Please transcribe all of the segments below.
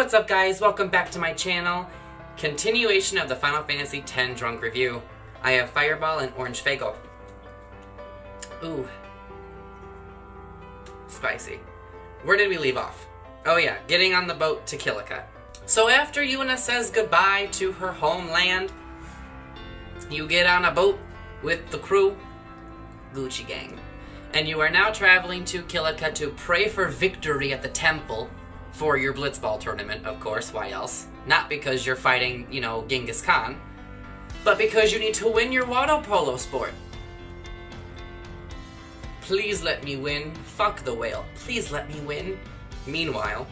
What's up guys, welcome back to my channel. Continuation of the Final Fantasy X drunk review. I have Fireball and Orange Fagel. Ooh. Spicy. Where did we leave off? Oh yeah, getting on the boat to Kilika. So after Yuna says goodbye to her homeland, you get on a boat with the crew, Gucci Gang. And you are now traveling to Kilika to pray for victory at the temple for your Blitzball tournament, of course, why else? Not because you're fighting, you know, Genghis Khan, but because you need to win your water polo sport. Please let me win. Fuck the whale. Please let me win. Meanwhile...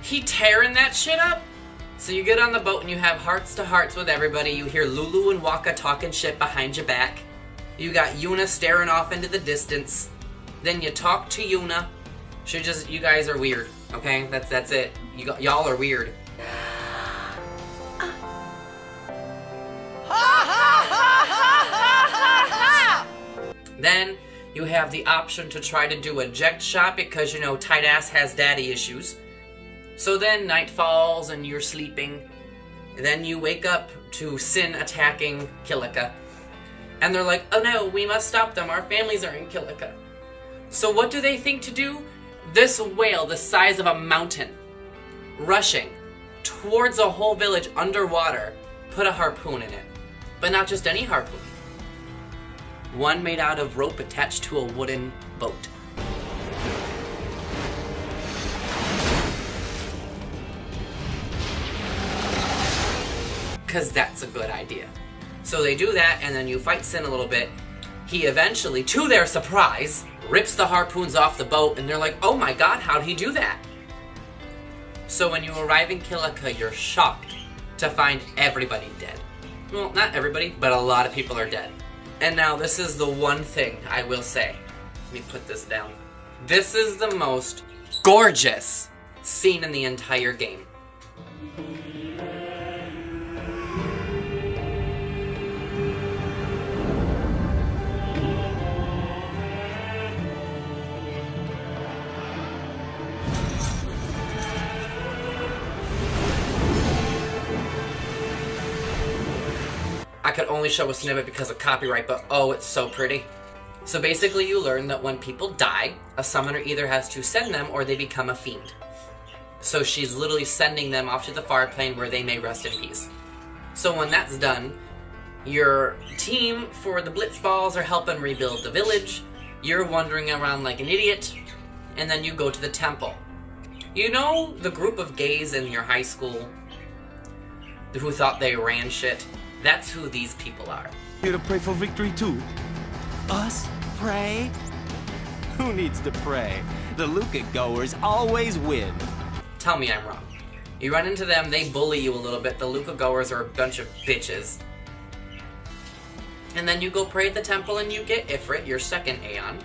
he tearing that shit up! So you get on the boat and you have hearts-to-hearts with everybody. You hear Lulu and Wakka talking shit behind your back. You got Yuna staring off into the distance. Then you talk to Yuna. She just, you guys are weird, okay? That's it. Y'all are weird. Then you have the option to try to do a jet shot because, you know, Titus has daddy issues. So then night falls and you're sleeping. Then you wake up to Sin attacking Kilika. And they're like, oh no, we must stop them, our families are in Kilika. So what do they think to do? This whale, the size of a mountain, rushing towards a whole village underwater, put a harpoon in it. But not just any harpoon. One made out of rope attached to a wooden boat. Because that's a good idea. So they do that, and then you fight Sin a little bit. He eventually, to their surprise, rips the harpoons off the boat, and they're like, oh my god, how'd he do that? So when you arrive in Kilika, you're shocked to find everybody dead. Well, not everybody, but a lot of people are dead. And now this is the one thing I will say. Let me put this down. This is the most gorgeous scene in the entire game. I could only show a snippet because of copyright, but oh, it's so pretty. So basically you learn that when people die, a summoner either has to send them or they become a fiend. So she's literally sending them off to the far plane where they may rest in peace. So when that's done, your team for the Blitzballs are helping rebuild the village, you're wandering around like an idiot, and then you go to the temple. You know the group of gays in your high school who thought they ran shit? That's who these people are. Here to pray for victory too. Us? Pray? Who needs to pray? The Luca goers always win. Tell me I'm wrong. You run into them, they bully you a little bit. The Luca goers are a bunch of bitches. And then you go pray at the temple and you get Ifrit, your second Aeon.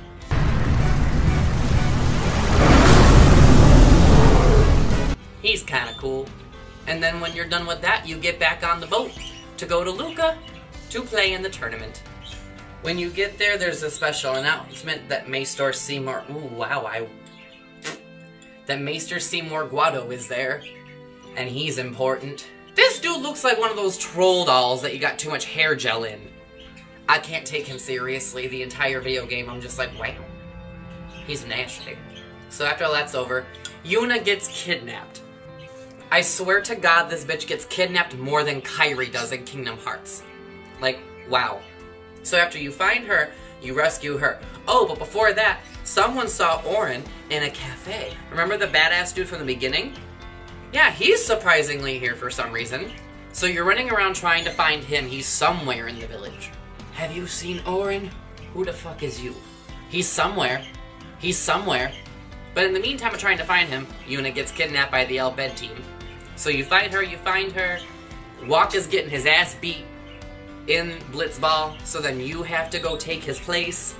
He's kinda cool. And then when you're done with that, you get back on the boat to go to Luca to play in the tournament. When you get there, there's a special announcement that Maester Seymour... Ooh, wow, that Maester Seymour Guado is there, and he's important. This dude looks like one of those troll dolls that you got too much hair gel in. I can't take him seriously. The entire video game, I'm just like, wow. He's nasty. So after all that's over, Yuna gets kidnapped. I swear to God, this bitch gets kidnapped more than Kairi does in Kingdom Hearts. Like, wow. So after you find her, you rescue her. Oh, but before that, someone saw Orin in a cafe. Remember the badass dude from the beginning? Yeah, he's surprisingly here for some reason. So you're running around trying to find him. He's somewhere in the village. Have you seen Orin? Who the fuck is you? He's somewhere. He's somewhere. But in the meantime of trying to find him, Yuna gets kidnapped by the Al Bhed team. So you find her, Waka's getting his ass beat in Blitzball, so then you have to go take his place.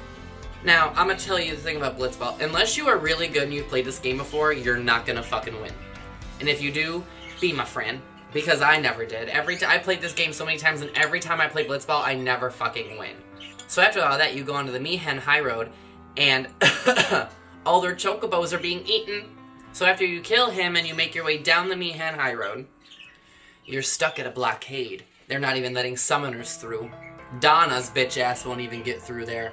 Now, I'm gonna tell you the thing about Blitzball, unless you are really good and you've played this game before, you're not gonna fucking win. And if you do, be my friend, because I never did. I played this game so many times, and every time I played Blitzball, I never fucking win. So after all that, you go onto the Mi'ihen Highroad, and all their chocobos are being eaten. So after you kill him and you make your way down the Mi'ihen Highroad, you're stuck at a blockade. They're not even letting summoners through. Donna's bitch ass won't even get through there.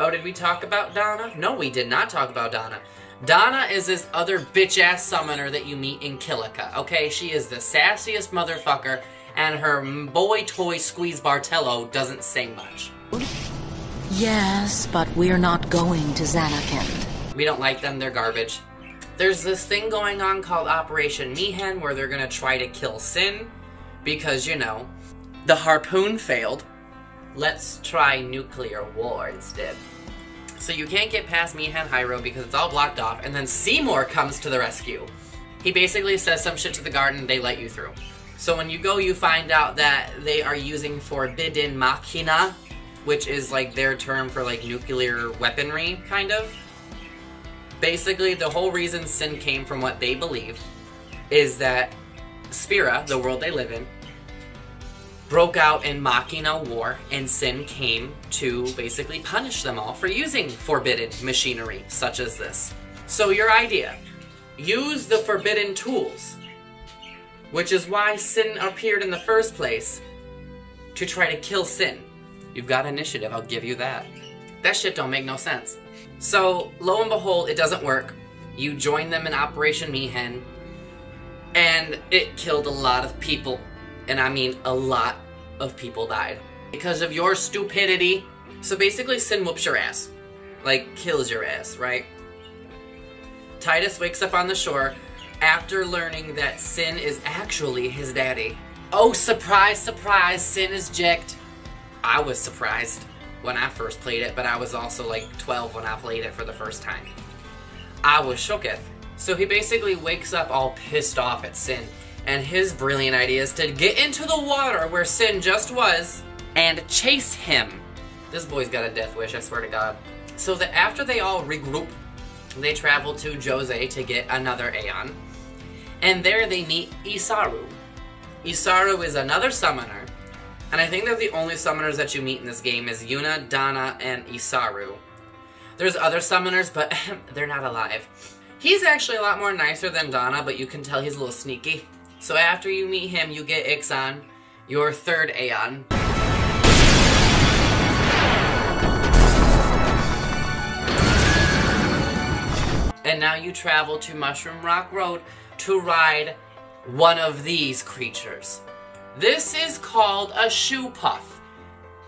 Oh, did we talk about Donna? No, we did not talk about Donna. Donna is this other bitch ass summoner that you meet in Kilika, okay? She is the sassiest motherfucker, and her boy toy Squeeze Bartello doesn't say much. Yes, but we're not going to Zanarkand. We don't like them, they're garbage. There's this thing going on called Operation Mihen where they're gonna try to kill Sin because, you know, the harpoon failed. Let's try nuclear war instead. So you can't get past Mi'ihen Highroad because it's all blocked off, and then Seymour comes to the rescue. He basically says some shit to the guard and they let you through. So when you go, you find out that they are using forbidden Machina, which is like their term for like nuclear weaponry, kind of. Basically, the whole reason Sin came from what they believed is that Spira, the world they live in, broke out in Machina War, and Sin came to basically punish them all for using forbidden machinery such as this. So your idea, use the forbidden tools, which is why Sin appeared in the first place, to try to kill Sin. You've got initiative, I'll give you that. That shit don't make no sense. So, lo and behold, it doesn't work. You join them in Operation Mihen, and it killed a lot of people. And I mean, a lot of people died because of your stupidity. So basically, Sin whoops your ass. Like, kills your ass, right? Titus wakes up on the shore after learning that Sin is actually his daddy. Oh, surprise, surprise, Sin is jacked. I was surprised when I first played it, but I was also like 12 when I played it for the first time. I was shooketh. So he basically wakes up all pissed off at Sin. And his brilliant idea is to get into the water where Sin just was and chase him. This boy's got a death wish, I swear to God. So that after they all regroup, they travel to Jose to get another Aeon. And there they meet Isaaru. Isaaru is another summoner. And I think they're the only summoners that you meet in this game is Yuna, Donna, and Isaaru. There's other summoners, but they're not alive. He's actually a lot more nicer than Donna, but you can tell he's a little sneaky. So after you meet him, you get Ixon, your third Aeon. And now you travel to Mushroom Rock Road to ride one of these creatures. This is called a shoopuf.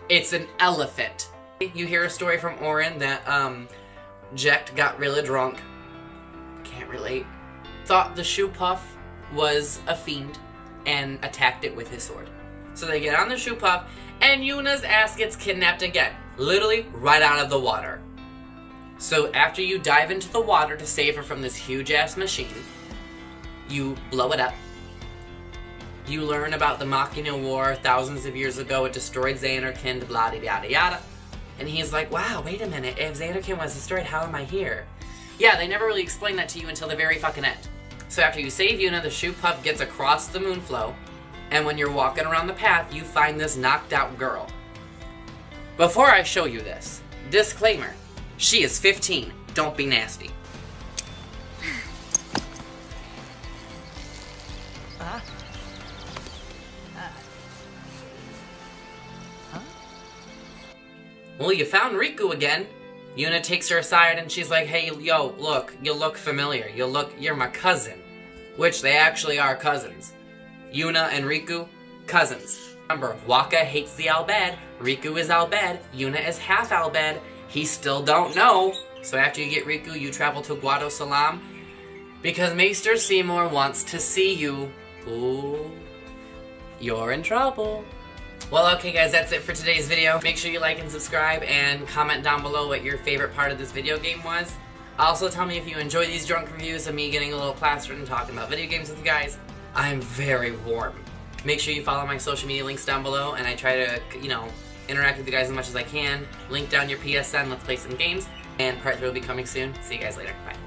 It's an elephant. You hear a story from Orin that Jekt got really drunk. Can't relate. Thought the shoopuf was a fiend and attacked it with his sword. So they get on the shoopuf, and Yuna's ass gets kidnapped again, literally right out of the water. So after you dive into the water to save her from this huge ass machine, you blow it up. You learn about the Machina War thousands of years ago. It destroyed Zanarkand, blah de yada yada. And he's like, wow, wait a minute, if Zanarkand was destroyed, how am I here? Yeah, they never really explained that to you until the very fucking end. So after you save Yuna, the shoopuf gets across the moonflow, and when you're walking around the path, you find this knocked out girl. Before I show you this, disclaimer, she is 15, don't be nasty. Well, you found Rikku again. Yuna takes her aside and she's like, hey, yo, look, you look familiar. You look, you're my cousin. Which they actually are cousins. Yuna and Rikku, cousins. Remember, Wakka hates the Al Bhed, Rikku is Al Bhed, Yuna is half Al Bhed, he still don't know. So after you get Rikku, you travel to Guado Salam because Maester Seymour wants to see you. Ooh, you're in trouble. Well, okay guys, that's it for today's video. Make sure you like and subscribe and comment down below what your favorite part of this video game was. Also, tell me if you enjoy these drunk reviews of me getting a little plastered and talking about video games with you guys. I'm very warm. Make sure you follow my social media links down below, and I try to, you know, interact with you guys as much as I can. Link down your PSN, let's play some games, and part 3 will be coming soon. See you guys later, bye.